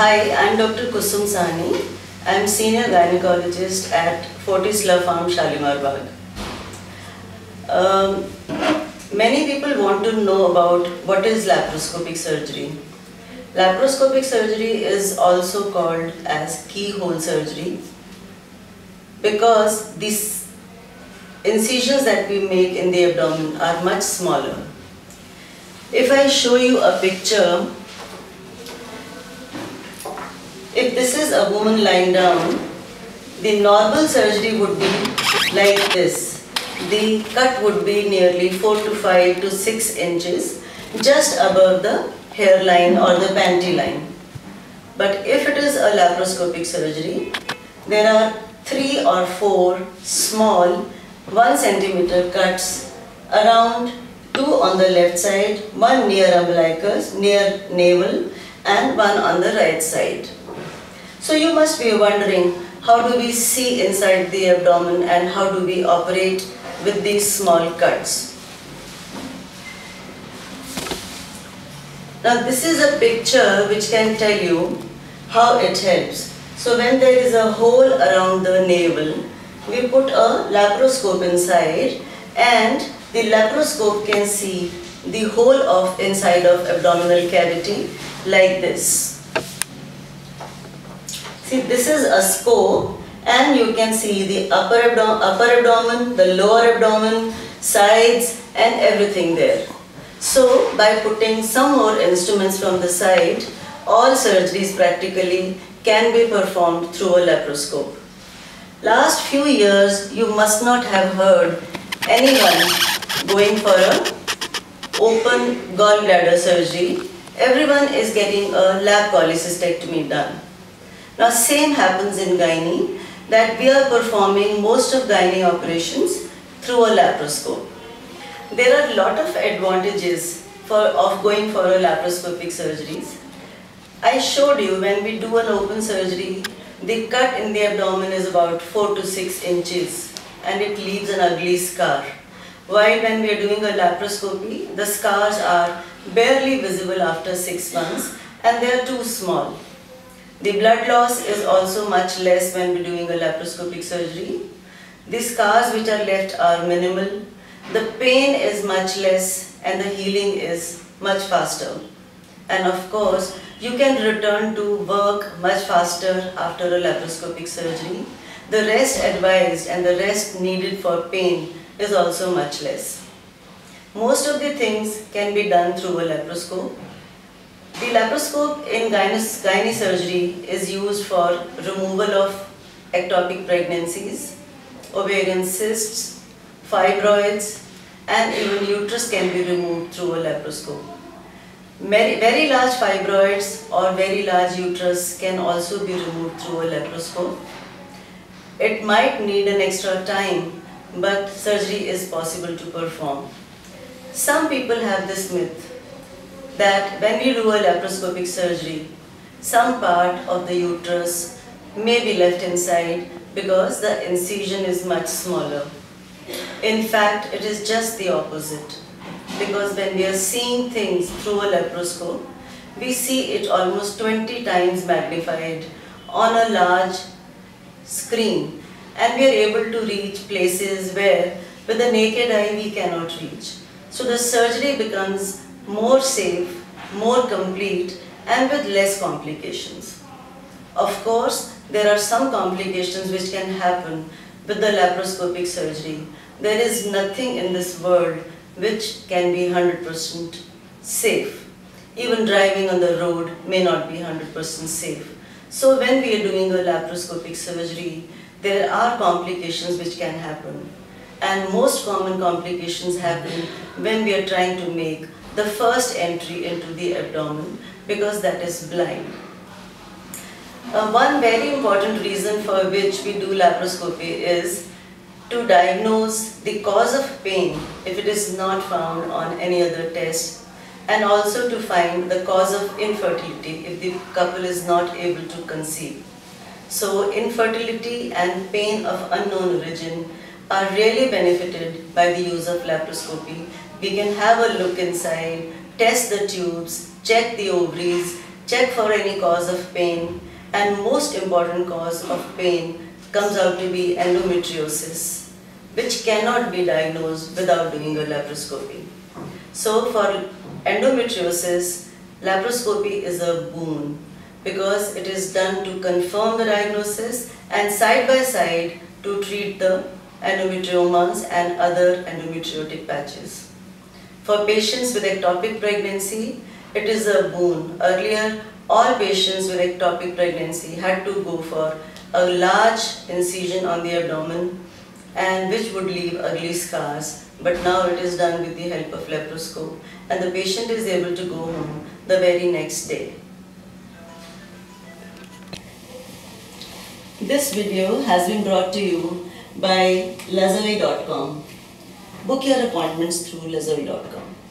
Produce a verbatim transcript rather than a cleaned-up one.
Hi, I'm Doctor Kusum Sahni. I'm Senior Gynecologist at Fortis La Femme Shalimar Bagh. Um, many people want to know about what is laparoscopic surgery. Laparoscopic surgery is also called as keyhole surgery because these incisions that we make in the abdomen are much smaller. If I show you a picture, if this is a woman lying down, the normal surgery would be like this. The cut would be nearly four to five to six inches just above the hairline or the panty line. But if it is a laparoscopic surgery, there are three or four small one centimeter cuts around, two on the left side, one near umbilicus, near navel, and one on the right side. So you must be wondering, how do we see inside the abdomen and how do we operate with these small cuts? Now this is a picture which can tell you how it helps. So when there is a hole around the navel, we put a laparoscope inside and the laparoscope can see the whole of inside of abdominal cavity like this. See, this is a scope and you can see the upper, abdom upper abdomen, the lower abdomen, sides and everything there. So by putting some more instruments from the side, all surgeries practically can be performed through a laparoscope. Last few years you must not have heard anyone going for an open gallbladder surgery. Everyone is getting a lap cholecystectomy done. Now same happens in gynae, that we are performing most of gynae operations through a laparoscope. There are a lot of advantages for, of going for a laparoscopic surgeries. I showed you when we do an open surgery, the cut in the abdomen is about four to six inches and it leaves an ugly scar. While when we are doing a laparoscopy, the scars are barely visible after six months and they are too small. The blood loss is also much less when we are doing a laparoscopic surgery. The scars which are left are minimal. The pain is much less and the healing is much faster. And of course, you can return to work much faster after a laparoscopic surgery. The rest advised and the rest needed for pain is also much less. Most of the things can be done through a laparoscope. The laparoscope in gynae surgery is used for removal of ectopic pregnancies, ovarian cysts, fibroids, and even uterus can be removed through a laparoscope. Very, very large fibroids or very large uterus can also be removed through a laparoscope. It might need an extra time, but surgery is possible to perform. Some people have this myth that when we do a laparoscopic surgery, some part of the uterus may be left inside because the incision is much smaller. In fact, it is just the opposite, because when we are seeing things through a laparoscope, we see it almost twenty times magnified on a large screen and we are able to reach places where with the naked eye we cannot reach. So the surgery becomes more safe, more complete and with less complications. Of course, there are some complications which can happen with the laparoscopic surgery. There is nothing in this world which can be one hundred percent safe. Even driving on the road may not be one hundred percent safe. So when we are doing a laparoscopic surgery, there are complications which can happen. And most common complications happen when we are trying to make the first entry into the abdomen, because that is blind. Uh, one very important reason for which we do laparoscopy is to diagnose the cause of pain if it is not found on any other test, and also to find the cause of infertility if the couple is not able to conceive. So infertility and pain of unknown origin are really benefited by the use of laparoscopy. We can have a look inside, test the tubes, check the ovaries, check for any cause of pain, and most important cause of pain comes out to be endometriosis, which cannot be diagnosed without doing a laparoscopy. So for endometriosis, laparoscopy is a boon because it is done to confirm the diagnosis and side by side to treat the endometriomas and other endometriotic patches. For patients with ectopic pregnancy, it is a boon. Earlier, all patients with ectopic pregnancy had to go for a large incision on the abdomen, and which would leave ugly scars, but now it is done with the help of laparoscope and the patient is able to go home the very next day. This video has been brought to you by Lazoi dot com. Book your appointments through Lazoi dot com.